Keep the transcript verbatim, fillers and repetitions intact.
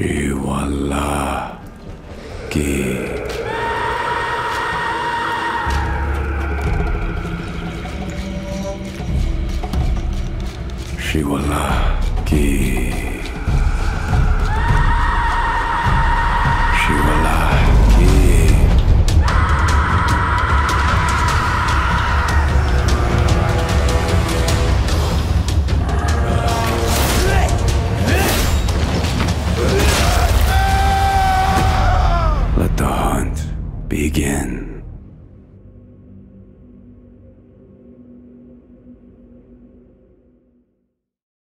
Chihuahua Gig. Chihuahua Gig. Begin.